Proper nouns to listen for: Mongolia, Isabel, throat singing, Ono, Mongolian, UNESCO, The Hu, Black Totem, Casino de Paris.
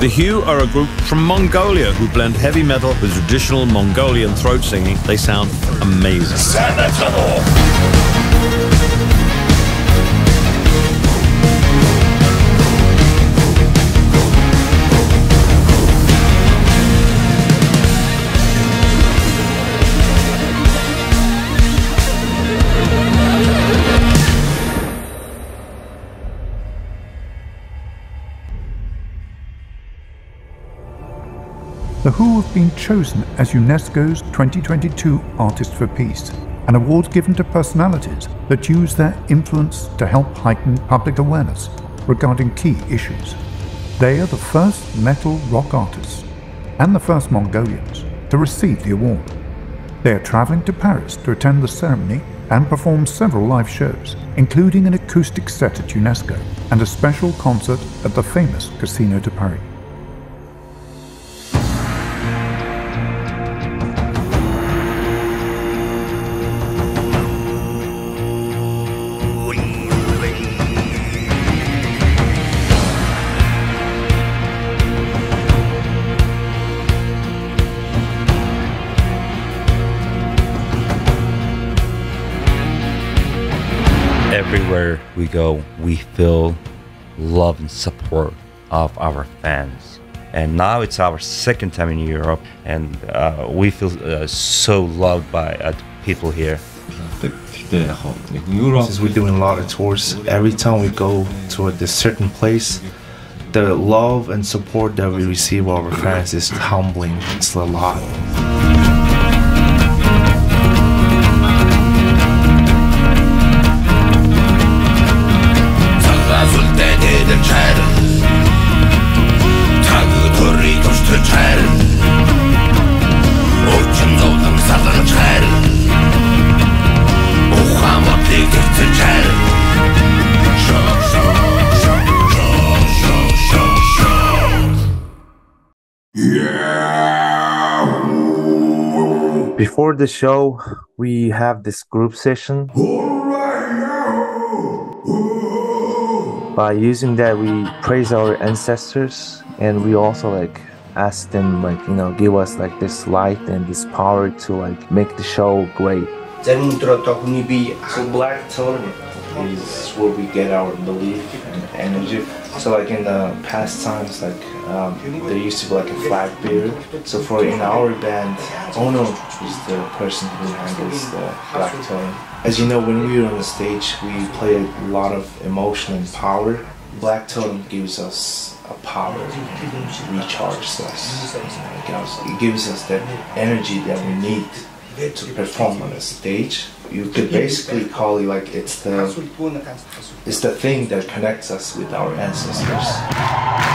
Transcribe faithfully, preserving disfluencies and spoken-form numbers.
The Hu are a group from Mongolia who blend heavy metal with traditional Mongolian throat singing. They sound amazing. The Hu have been chosen as UNESCO's twenty twenty-two Artist for Peace, an award given to personalities that use their influence to help heighten public awareness regarding key issues. They are the first metal rock artists and the first Mongolians to receive the award. They are traveling to Paris to attend the ceremony and perform several live shows, including an acoustic set at UNESCO and a special concert at the famous Casino de Paris. Everywhere we go, we feel love and support of our fans. And now it's our second time in Europe, and uh, we feel uh, so loved by uh, people here. Since we're doing a lot of tours, every time we go to a this certain place, the love and support that we receive from our fans is humbling. It's a lot. Before the show, we have this group session. By using that, we praise our ancestors, and we also like ask them, like, you know, give us like this light and this power to like make the show great. So Black Totem is where we get our belief and energy. So like in the past times, like um, there used to be like a flag bearer. So for in our band, Ono is the person who handles the Black Totem. As you know, when we were on the stage, we play a lot of emotion and power. Black Totem gives us a power, recharges us. It gives us that energy that we need to perform on a stage. You could basically call it like it's the, it's the thing that connects us with our ancestors.